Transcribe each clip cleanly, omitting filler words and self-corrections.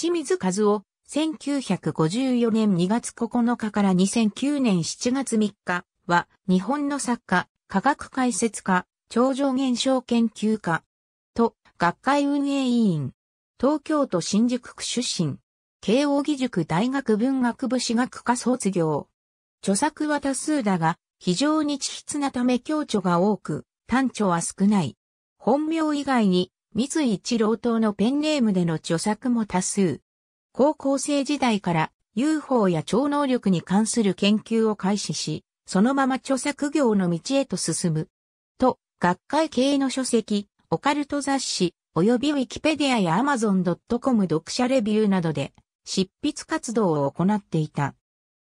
清水和夫、1954年2月9日から2009年7月3日は、日本の作家、科学解説家、超常現象研究家、と、学会運営委員、東京都新宿区出身、慶應義塾大学文学部史学科卒業。著作は多数だが、非常に稚拙なため強著が多く、短著は少ない。本名以外に、三井一郎等のペンネームでの著作も多数。高校生時代から UFO や超能力に関する研究を開始し、そのまま著作業の道へと進む。と、学会系の書籍、オカルト雑誌、及びウィキペディアや Amazon.com 読者レビューなどで、執筆活動を行っていた。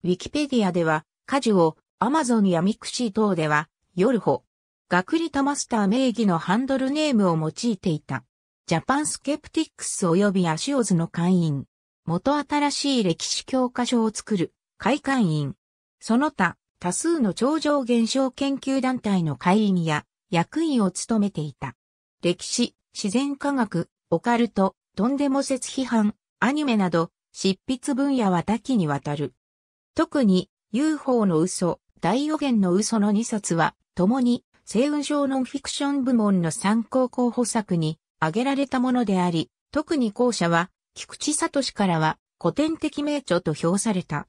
ウィキペディアでは、カジュを、Amazon やミクシー等では、ヨルホ、学理多マスター名義のハンドルネームを用いていた。ジャパンスケプティックス及びアシオズの会員。元新しい歴史教科書を作る、会館員。その他、多数の超常現象研究団体の会員や、役員を務めていた。歴史、自然科学、オカルト、とんでも説批判、アニメなど、執筆分野は多岐にわたる。特に UFO の嘘、大予言の嘘の2冊は、共に星雲賞ノンフィクション部門の参考候補作に挙げられたものであり、特に後者は、菊池聡からは古典的名著と評された。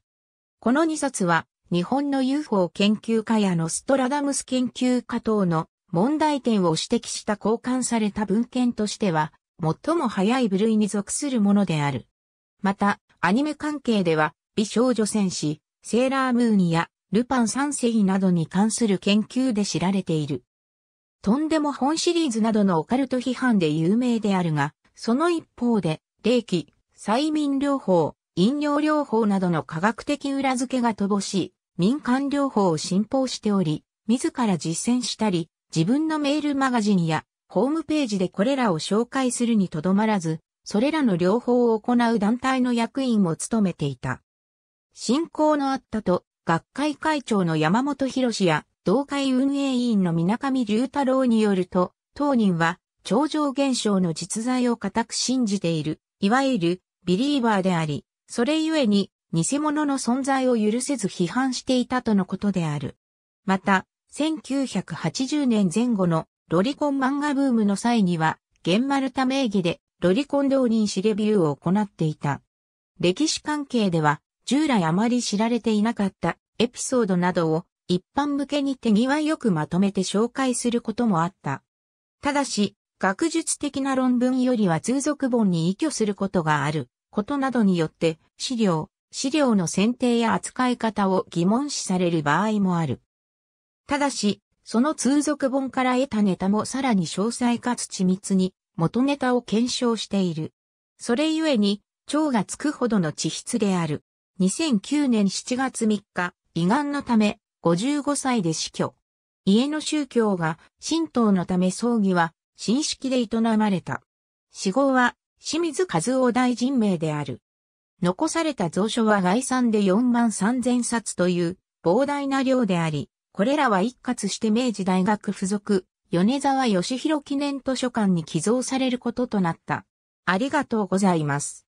この2冊は、日本の UFO 研究家やノストラダムス研究家等の問題点を指摘した交換された文献としては、最も早い部類に属するものである。また、アニメ関係では、美少女戦士、セーラームーンや、ルパン三世などに関する研究で知られている。とんでも本シリーズなどのオカルト批判で有名であるが、その一方で、霊気、催眠療法、飲料療法などの科学的裏付けが乏しい、民間療法を信奉しており、自ら実践したり、自分のメールマガジンやホームページでこれらを紹介するにとどまらず、それらの療法を行う団体の役員も務めていた。親交のあったと、学会会長の山本博や同会運営委員の水上龍太郎によると、当人は超常現象の実在を固く信じている、いわゆるビリーバーであり、それゆえに偽物の存在を許せず批判していたとのことである。また、1980年前後のロリコン漫画ブームの際には、源丸太名義でロリコン同人誌レビューを行っていた。歴史関係では、従来あまり知られていなかったエピソードなどを一般向けに手際よくまとめて紹介することもあった。ただし、学術的な論文よりは通俗本に依拠することがあることなどによって資料の選定や扱い方を疑問視される場合もある。ただし、その通俗本から得たネタもさらに詳細かつ緻密に元ネタを検証している。それゆえに、超がつくほどの稚拙である。2009年7月3日、胃がんのため、55歳で死去。家の宗教が神道のため葬儀は、神式で営まれた。死後は、清水和夫大臣名である。残された蔵書は概算で43000冊という、膨大な量であり、これらは一括して明治大学附属、米沢義弘記念図書館に寄贈されることとなった。ありがとうございます。